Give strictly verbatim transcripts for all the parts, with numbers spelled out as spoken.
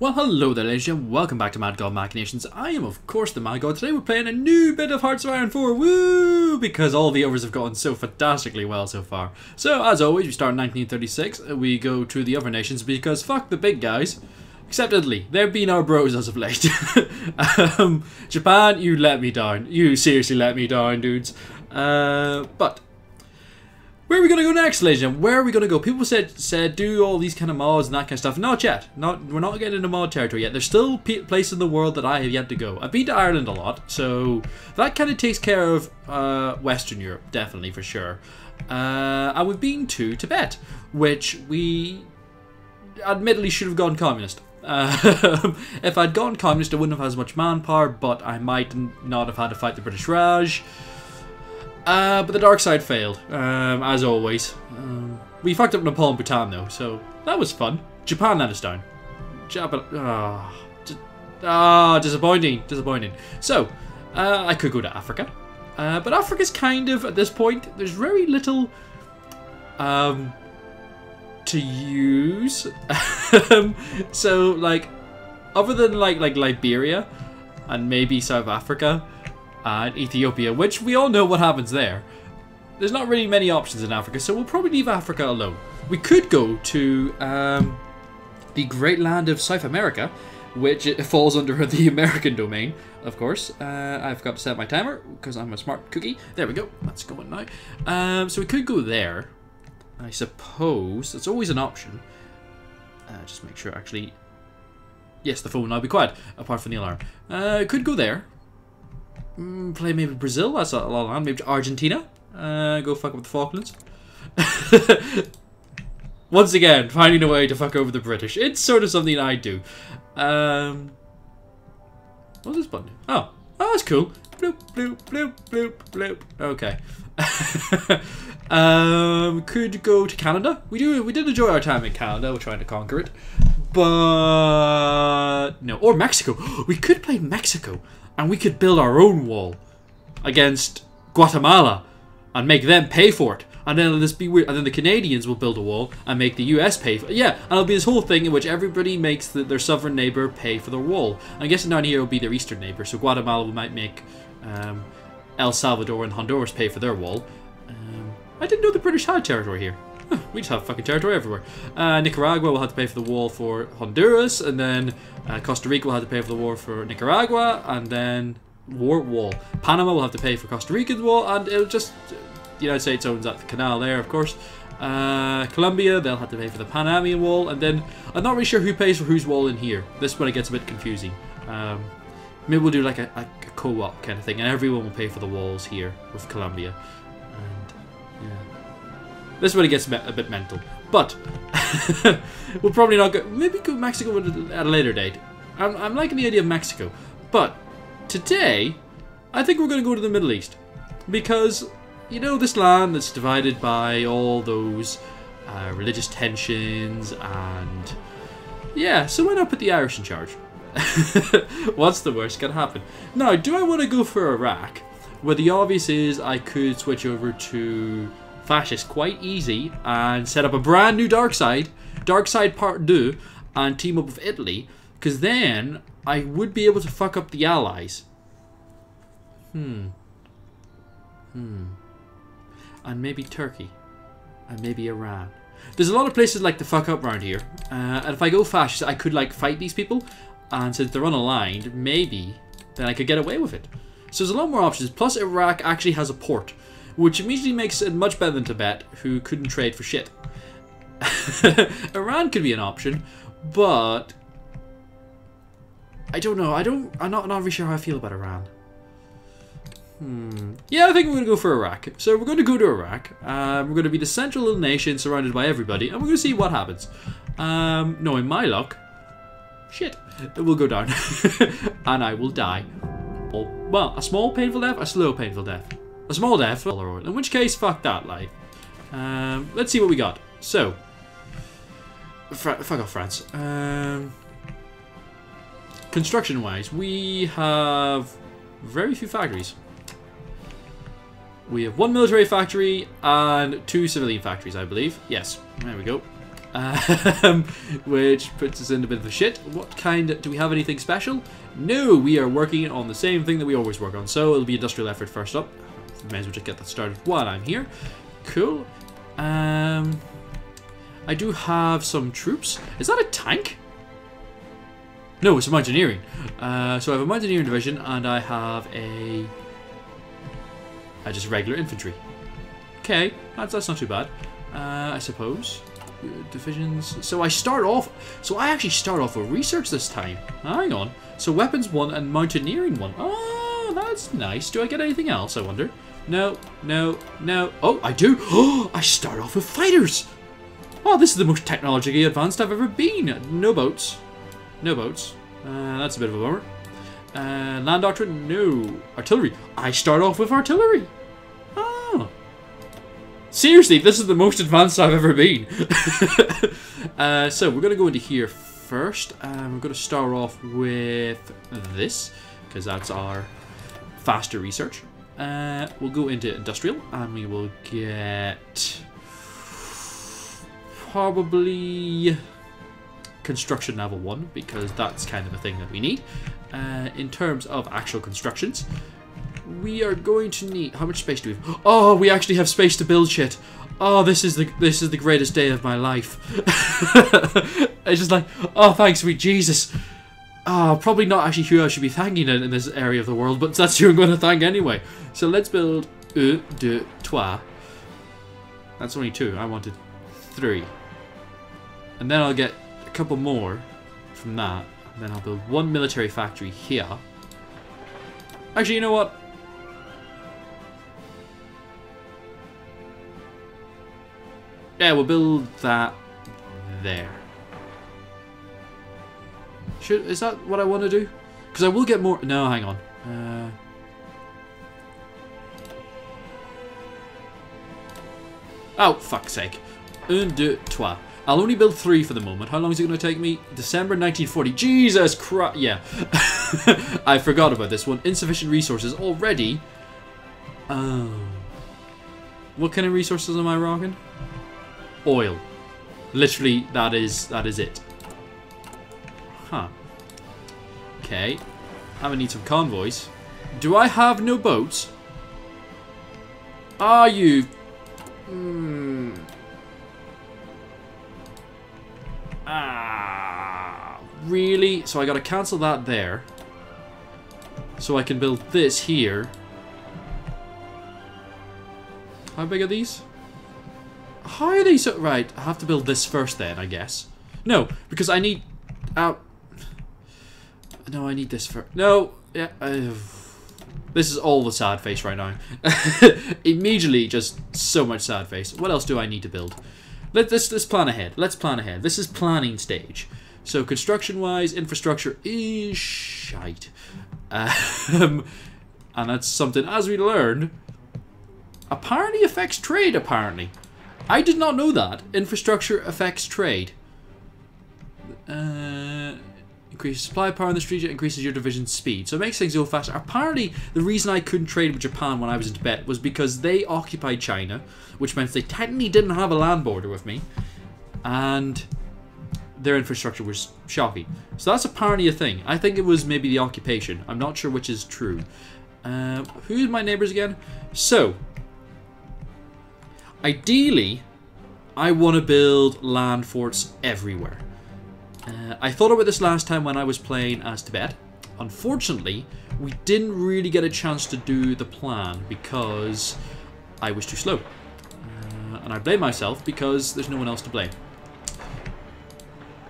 Well, hello there, ladies and gentlemen. Welcome back to Mad God Machinations. I am, of course, the Mad God. Today we're playing a new bit of Hearts of Iron four. Woo! Because all the overs have gone so fantastically well so far. So, as always, we start in nineteen thirty-six. We go to the other nations because fuck the big guys. Except Italy. They've been our bros as of late. um, Japan, you let me down. You seriously let me down, dudes. Uh, but... where are we going to go next, ladies and gentlemen? Where are we going to go? People said said do all these kind of mods and that kind of stuff. Not yet. Not We're not getting into mod territory yet. There's still p place in the world that I have yet to go. I've been to Ireland a lot, so that kind of takes care of uh, Western Europe, definitely, for sure. Uh, and we've been to Tibet, which we admittedly should have gone communist. Uh, if I'd gone communist, I wouldn't have had as much manpower, but I might not have had to fight the British Raj. Uh, but the dark side failed, um, as always. Um, we fucked up Nepal and Bhutan, though, so that was fun. Japan let us down. Japan... Ah, oh, di oh, disappointing, disappointing. So, uh, I could go to Africa. Uh, but Africa's kind of, at this point, there's very little um, to use. So, like, other than, like, like Liberia and maybe South Africa... and Ethiopia, which we all know what happens there. There's not really many options in Africa, so we'll probably leave Africa alone. We could go to um, the great land of South America, which it falls under the American domain, of course. Uh, I forgot to set my timer, because I'm a smart cookie. There we go, that's going now. Um, so we could go there, I suppose. That's always an option. Uh, just make sure, actually... yes, the phone will now be quiet, apart from the alarm. Uh, could go there. Play maybe Brazil, that's a lot of land. Maybe Argentina. Uh, go fuck up the Falklands. Once again, finding a way to fuck over the British. It's sort of something I do. Um, what's this button? Oh, oh, that's cool. Bloop, bloop, bloop, bloop, bloop. Okay. um, could go to Canada. We do. We did enjoy our time in Canada. We're trying to conquer it, but no. Or Mexico. We could play Mexico. And we could build our own wall against Guatemala and make them pay for it. And then it'll just be weird. And then the Canadians will build a wall and make the U S pay for it. Yeah, and it'll be this whole thing in which everybody makes the, their sovereign neighbor pay for their wall. And I guess down here will be their eastern neighbor. So Guatemala might make um, El Salvador and Honduras pay for their wall. Um, I didn't know the British had territory here. Huh, we just have fucking territory everywhere. Uh, Nicaragua will have to pay for the wall for Honduras, and then uh, Costa Rica will have to pay for the war for Nicaragua, and then war wall. Panama will have to pay for Costa Rica's wall, and it'll just the United States owns that canal there, of course. Uh, Colombia, they'll have to pay for the Panamanian wall, and then I'm not really sure who pays for whose wall in here. This is when it gets a bit confusing. Um, maybe we'll do like a, a co-op kind of thing, and everyone will pay for the walls here with Colombia. This is when it gets a bit mental, but we'll probably not go. Maybe go Mexico at a later date. I'm, I'm liking the idea of Mexico, but today I think we're going to go to the Middle East because you know this land that's divided by all those uh, religious tensions and yeah. So why not put the Irish in charge? What's the worst can happen? Now, do I want to go for Iraq? Well, the obvious is I could switch over to fascist quite easy and set up a brand new dark side dark side part two and team up with Italy, because then I would be able to fuck up the allies. hmm hmm and maybe Turkey and maybe Iran. There's a lot of places like to fuck up around here, uh, and if I go fascist I could like fight these people, and since they're unaligned maybe then I could get away with it. So there's a lot more options, plus Iraq actually has a port, which immediately makes it much better than Tibet, who couldn't trade for shit. Iran could be an option, but I don't know. I don't. I'm not. Not really sure how I feel about Iran. Hmm. Yeah, I think we're gonna go for Iraq. So we're gonna go to Iraq. Um, we're gonna be the central little nation surrounded by everybody, and we're gonna see what happens. Um, knowing my luck, shit, it will go down, and I will die. Well, a small painful death, a slow painful death. A small death, in which case, fuck that life. Um, let's see what we got. So, Fra fuck off France. Um, Construction-wise, we have very few factories. We have one military factory and two civilian factories, I believe. Yes, there we go. Um, which puts us in a bit of a shit. What kind of, do we have anything special? No, we are working on the same thing that we always work on. So it'll be industrial effort first up. May as well just get that started while I'm here. Cool. Um, I do have some troops. Is that a tank? No, it's a mountaineering. Uh, so I have a mountaineering division and I have a... Uh, just regular infantry. Okay, that's, that's not too bad. Uh, I suppose. Divisions. So I start off... So I actually start off with research this time. Hang on. So weapons one and mountaineering one. Oh, that's nice. Do I get anything else, I wonder? No, no, no. Oh, I do. Oh, I start off with fighters. Oh, this is the most technologically advanced I've ever been. No boats. No boats. Uh, that's a bit of a bummer. Uh, land doctrine? No. Artillery. I start off with artillery. Oh. Seriously, this is the most advanced I've ever been. uh, so, we're going to go into here first. Um, we're going to start off with this, because that's our faster research. Uh, we'll go into industrial, and we will get... Probably... Construction level one, because that's kind of a thing that we need. Uh, in terms of actual constructions, we are going to need. How much space do we have? Oh, we actually have space to build shit. Oh, this is the this is the greatest day of my life. It's just like, oh, thanks, sweet Jesus. Oh, probably not actually who I should be thanking in, in this area of the world, but that's who I'm going to thank anyway. So let's build un, deux, trois. That's only two. I wanted three, and then I'll get. Couple more from that, and then I'll build one military factory here. Actually, you know what? Yeah, we'll build that there. Should, is that what I want to do? Because I will get more... No, hang on. Uh, oh, fuck's sake. Un, deux, trois. I'll only build three for the moment. How long is it going to take me? December nineteen forty. Jesus Christ. Yeah. I forgot about this one. Insufficient resources already. Oh. What kind of resources am I rocking? Oil. Literally, that is that is it. Huh. Okay. I'm going to need some convoys. Do I have no boats? Are you... Hmm... Ah, really? So I gotta cancel that there. So I can build this here. How big are these? How are these? So right, I have to build this first then, I guess. No, because I need... Uh, no, I need this first. No, yeah. Uh, this is all the sad face right now. Immediately, just so much sad face. What else do I need to build? Let, let's, let's plan ahead. Let's plan ahead. This is planning stage. So construction-wise, infrastructure is shite. Um, and that's something, as we learned, apparently affects trade, apparently. I did not know that. Infrastructure affects trade. Uh, increases supply power in this region, increases your division speed. So it makes things go faster. Apparently, the reason I couldn't trade with Japan when I was in Tibet was because they occupied China, which meant they technically didn't have a land border with me, and their infrastructure was shocking. So that's apparently a thing. I think it was maybe the occupation. I'm not sure which is true. Uh, who's my neighbours again? So, ideally, I want to build land forts everywhere. Uh, I thought about this last time when I was playing as Tibet. Unfortunately, we didn't really get a chance to do the plan because I was too slow. Uh, and I blame myself because there's no one else to blame.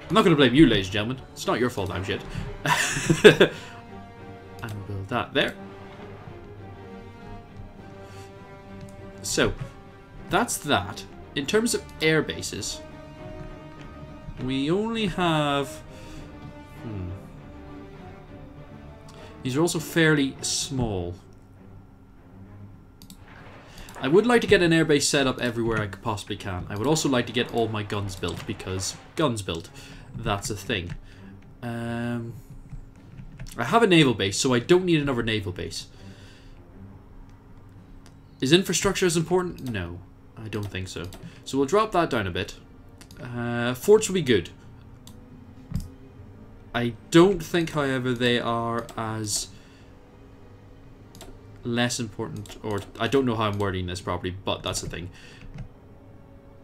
I'm not going to blame you, ladies and gentlemen. It's not your fault, I'm shit. And we'll build that there. So, that's that. In terms of air bases... We only have... Hmm. These are also fairly small. I would like to get an airbase set up everywhere I possibly can. I would also like to get all my guns built, because guns built, that's a thing. Um, I have a naval base, so I don't need another naval base. Is infrastructure as important? No, I don't think so. So we'll drop that down a bit. Uh, forts will be good. I don't think, however, they are as less important, or I don't know how I'm wording this properly, but that's the thing.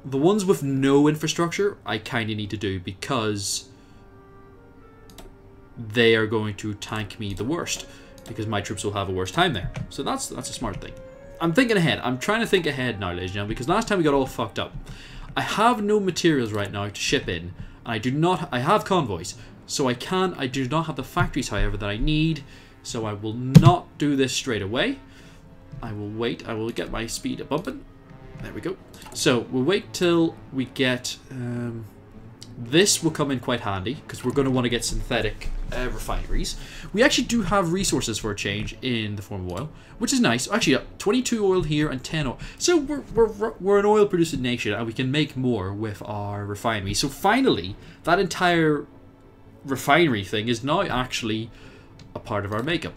The ones with no infrastructure, I kind of need to do because they are going to tank me the worst, because my troops will have a worse time there. So that's that's a smart thing. I'm thinking ahead. I'm trying to think ahead now, ladies and gentlemen, because last time we got all fucked up. I have no materials right now to ship in. I do not. I have convoys, so I can. I do not have the factories, however, that I need. So I will not do this straight away. I will wait. I will get my speed a bumping. There we go. So we'll wait till we get. Um, this will come in quite handy because we're going to want to get synthetic uh, refineries. We actually do have resources for a change in the form of oil, which is nice. Actually, uh, twenty-two oil here and ten oil. So we're, we're, we're an oil producing nation and we can make more with our refinery. So finally, that entire refinery thing is now actually a part of our makeup.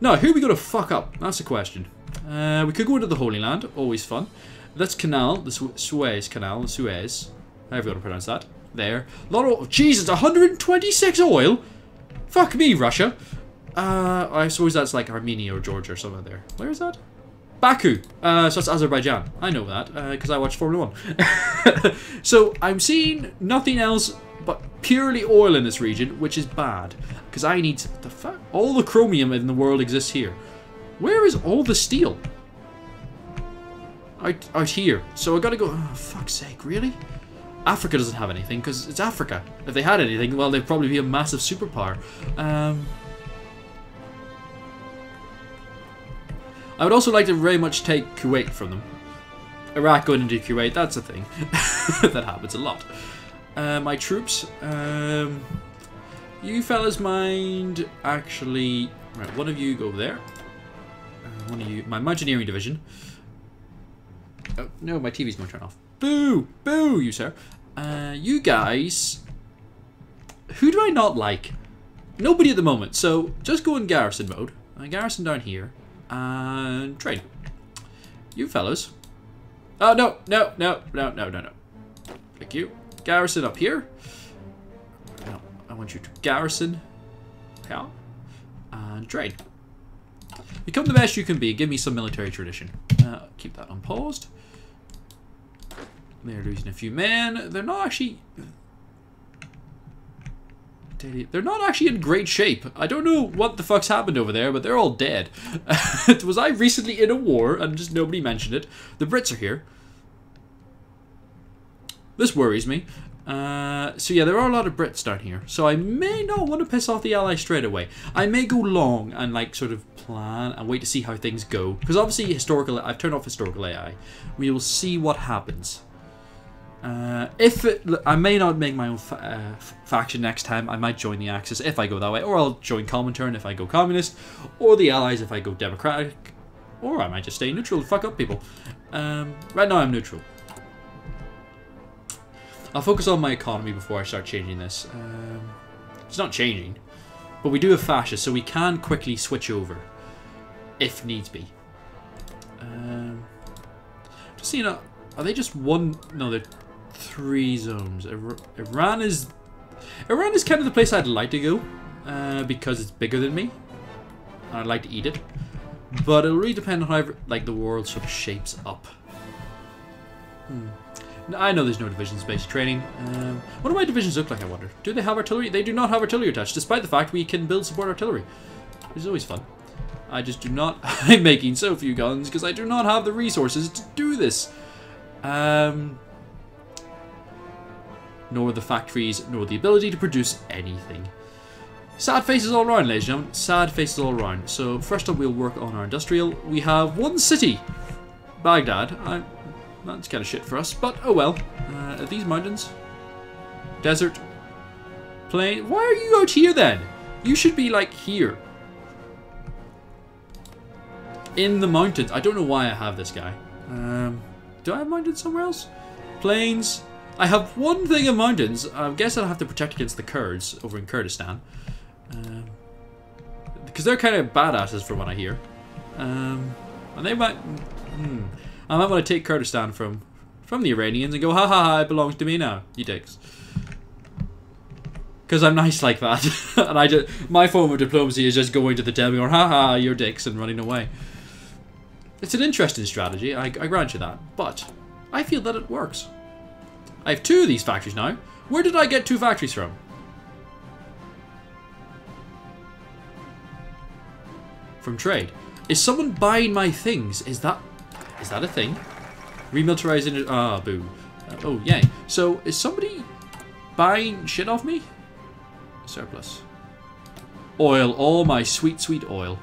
Now, who are we going to fuck up? That's the question. Uh, we could go into the Holy Land. Always fun. That's Canal, the Su Suez Canal, the Suez. However you want to pronounce that. There. A lot of... Jesus, one hundred twenty-six oil? Fuck me, Russia. Uh, I suppose that's like Armenia or Georgia or somewhere there. Where is that? Baku. Uh, so that's Azerbaijan. I know that because uh, I watch Formula one. So I'm seeing nothing else but purely oil in this region, which is bad. Because I need... To, what the fuck? All the chromium in the world exists here. Where is all the steel? Out, out here. So I gotta go... Oh, fuck's sake, really? Africa doesn't have anything because it's Africa. If they had anything, well, they'd probably be a massive superpower. Um, I would also like to very much take Kuwait from them. Iraq going into Kuwait, that's a thing. That happens a lot. Uh, my troops. Um, you fellas mind actually... Right, one of you go there. Uh, one of you... My Imagineering Division. Oh, no, my T V's going to turn off. Boo! Boo, you sir. Uh, you guys... Who do I not like? Nobody at the moment. So, just go in garrison mode. Uh, garrison down here. And train. You fellows. Oh, no, no, no, no, no, no, no. Thank you. Garrison up here. No, I want you to garrison. Yeah. And train. Become the best you can be. Give me some military tradition. Uh, keep that unpaused. They're losing a few men. They're not actually... They're not actually in great shape. I don't know what the fuck's happened over there, but they're all dead. Was I recently in a war and just nobody mentioned it? The Brits are here. This worries me. Uh, so yeah, there are a lot of Brits down here. So I may not want to piss off the Allies straight away. I may go long and like sort of plan and wait to see how things go. Because obviously historical... I've turned off historical A I. We will see what happens. Uh, if it, I may not make my own fa uh, faction next time. I might join the Axis if I go that way, or I'll join Comintern if I go communist, or the Allies if I go democratic, or I might just stay neutral and fuck up people. Um, right now I'm neutral. I'll focus on my economy before I start changing this. Um, it's not changing, but we do have fascists, so we can quickly switch over if needs be. Um, just seeing a, are they just one? No, they're. Three zones. Iran is... Iran is kind of the place I'd like to go. Uh, because it's bigger than me. And I'd like to eat it. But it'll really depend on how like, the world sort of shapes up. Hmm. Now, I know there's no divisions based training. Um, what do my divisions look like, I wonder? Do they have artillery? They do not have artillery attached, despite the fact we can build support artillery. Which is always fun. I just do not... I'm making so few guns because I do not have the resources to do this. Um... nor the factories, nor the ability to produce anything. Sad faces all round, ladies and gentlemen. Sad faces all round. So, first up, we'll work on our industrial. We have one city, Baghdad. I, that's kind of shit for us, but oh well. Uh, are these mountains? Desert? Plain? Why are you out here, then? You should be, like, here. In the mountains. I don't know why I have this guy. Um, do I have mountains somewhere else? Plains? I have one thing in mountains. I guess I'll have to protect against the Kurds over in Kurdistan. Um, because they're kind of badasses from what I hear. Um, and they might... Hmm, I might want to take Kurdistan from from the Iranians and go, ha ha ha, it belongs to me now, you dicks. Because I'm nice like that. And I just, my form of diplomacy is just going to the devil and going, ha ha, you're dicks, and running away. It's an interesting strategy, I, I grant you that, but I feel that it works. I have two of these factories now. Where did I get two factories from? From trade. Is someone buying my things? Is that is that a thing? Remilitarizing it. Ah, boo. Uh, oh, yay. So, is somebody buying shit off me? Surplus. Oil. Oh, my sweet, sweet oil.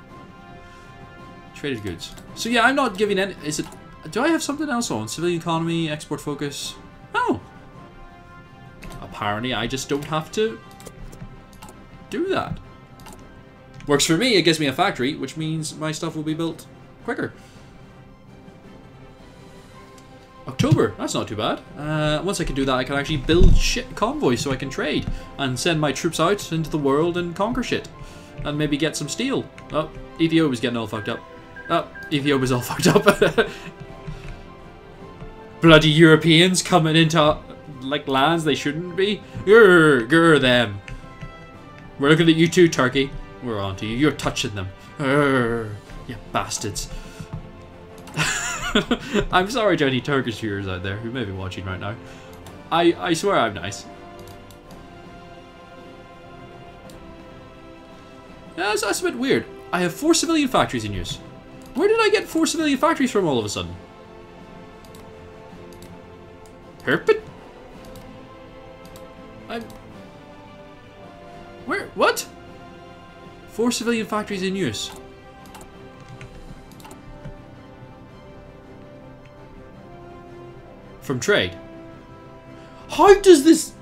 Traded goods. So, yeah, I'm not giving any... Is it... Do I have something else on? Civilian economy, export focus. Oh. Apparently, I just don't have to do that. Works for me. It gives me a factory, which means my stuff will be built quicker. October. That's not too bad. Uh, once I can do that, I can actually build shit convoys so I can trade and send my troops out into the world and conquer shit. And maybe get some steel. Oh, Ethiopia's getting all fucked up. Oh, Ethiopia's all fucked up. Bloody Europeans coming into like lands they shouldn't be. Grr, grr them. We're looking at you too, Turkey. We're on to you. You're touching them. Urgh, you bastards. I'm sorry to any Turkish viewers out there who may be watching right now. I, I swear I'm nice. Yeah, that's, that's a bit weird. I have four civilian factories in use. Where did I get four civilian factories from all of a sudden? Herpit? I'm... Where? What? Four civilian factories in use. From trade. How does this...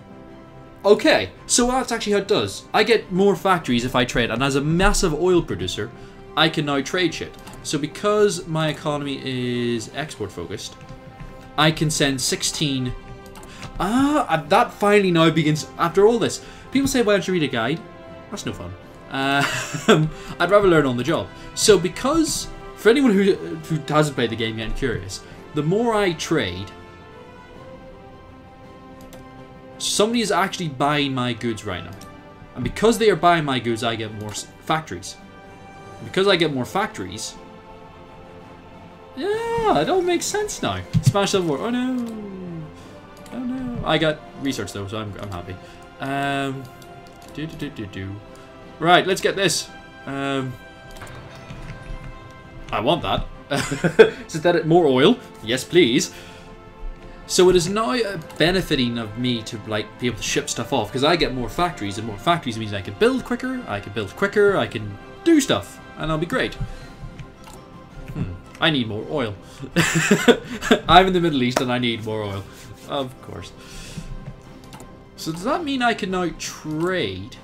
Okay, so that's actually how it does. I get more factories if I trade, and as a massive oil producer, I can now trade shit. So because my economy is export focused, I can send sixteen... Ah, that finally now begins... After all this, people say, why don't you read a guide? That's no fun. Uh, I'd rather learn on the job. So because, for anyone who, who hasn't played the game yet and curious, the more I trade, somebody is actually buying my goods right now. And because they are buying my goods, I get more factories. And because I get more factories, yeah, it all makes sense now. Smash Civil War, oh no, oh no. I got research though, so I'm, I'm happy. Um, do do do do do. Right, let's get this. Um, I want that. Is that more oil? Yes, please. So it is now benefiting of me to like be able to ship stuff off because I get more factories, and more factories means I can build quicker. I can build quicker. I can do stuff, and I'll be great. Hmm. I need more oil. I'm in the Middle East, and I need more oil, of course. So does that mean I can now trade?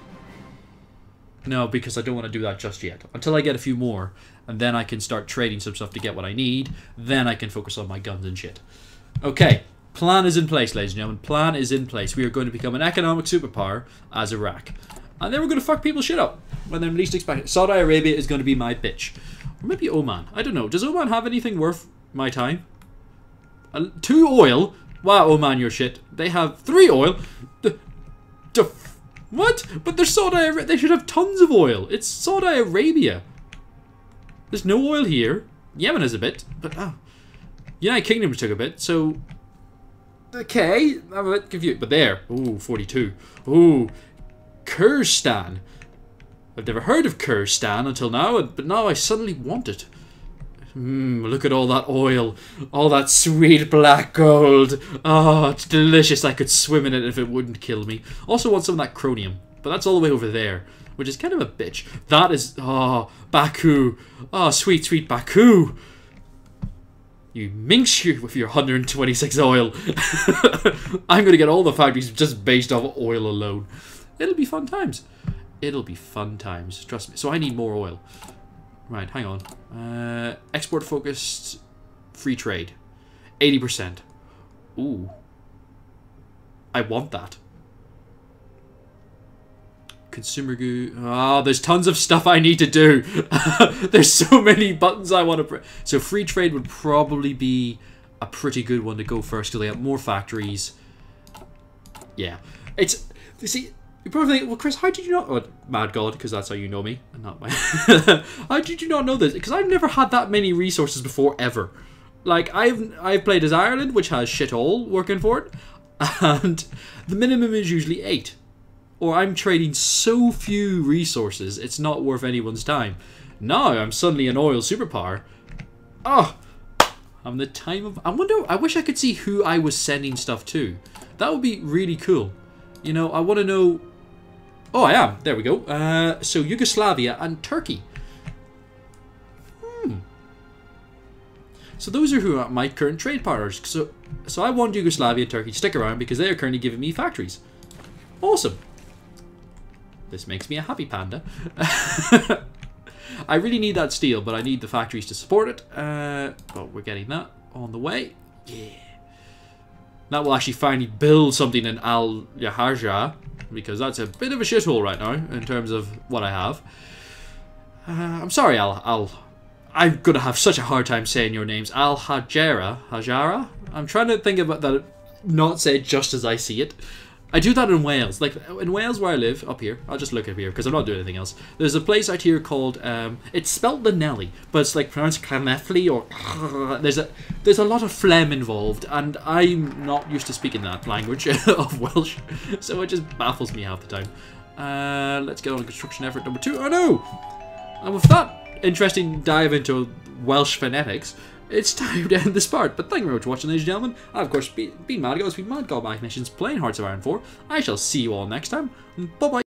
No, because I don't want to do that just yet. Until I get a few more, and then I can start trading some stuff to get what I need. Then I can focus on my guns and shit. Okay, plan is in place, ladies and gentlemen. Plan is in place. We are going to become an economic superpower as Iraq. And then we're going to fuck people's shit up when they're least expected. Saudi Arabia is going to be my bitch. Or maybe Oman. I don't know. Does Oman have anything worth my time? Uh, two oil? Wow, Oman, your shit. They have three oil. D d What? But they're Saudi Arabia. They should have tons of oil. It's Saudi Arabia. There's no oil here. Yemen has a bit, but oh. United Kingdom took a bit, so... Okay, I'm a bit confused. But there. Ooh, forty-two. Ooh. Kurdistan. I've never heard of Kurdistan until now, but now I suddenly want it. Mmm, look at all that oil. All that sweet black gold. Oh, it's delicious. I could swim in it if it wouldn't kill me. Also want some of that chromium. But that's all the way over there, which is kind of a bitch. That is... Oh, Baku. Oh, sweet, sweet Baku. You minx you with your one hundred twenty-six oil. I'm going to get all the factories just based off oil alone. It'll be fun times. It'll be fun times. Trust me. So I need more oil. Right, hang on. Uh, export-focused free trade. eighty percent. Ooh. I want that. Consumer goo. Ah, oh, there's tons of stuff I need to do. There's so many buttons I want to press. So free trade would probably be a pretty good one to go first because they have more factories. Yeah. It's, you see, you probably think, well, Chris, how did you not... Oh, Mad God, because that's how you know me. And not my... How did you not know this? Because I've never had that many resources before, ever. Like, I've, I've played as Ireland, which has shit all working for it. And the minimum is usually eight. Or I'm trading so few resources, it's not worth anyone's time. Now I'm suddenly an oil superpower. Oh, I'm the time of... I wonder... I wish I could see who I was sending stuff to. That would be really cool. You know, I want to know... Oh, I am. There we go. Uh, so, Yugoslavia and Turkey. Hmm. So, those are who are my current trade partners. So, so I want Yugoslavia and Turkey to stick around because they are currently giving me factories. Awesome. This makes me a happy panda. I really need that steel, but I need the factories to support it. Uh, but we're getting that on the way. Yeah. That will actually finally build something in Al Yaharja, because that's a bit of a shithole right now in terms of what I have. Uh, I'm sorry, Al. Al. I'm gonna have such a hard time saying your names, Al Hajara. Hajara. I'm trying to think about that. Not say it just as I see it. I do that in Wales. Like, in Wales where I live, up here, I'll just look up here because I'm not doing anything else. There's a place out here called, um, it's spelled Llanelli, but it's like pronounced Llanelli or... There's a there's a lot of phlegm involved, and I'm not used to speaking that language of Welsh, so it just baffles me half the time. Uh, let's get on to construction effort number two. Oh no! And with that interesting dive into Welsh phonetics, it's time to end this part, but thank you very much for watching, ladies and gentlemen. I've, of course, been Mad God, it's been Mad God Machinations playing Hearts of Iron four. I shall see you all next time. Bye-bye.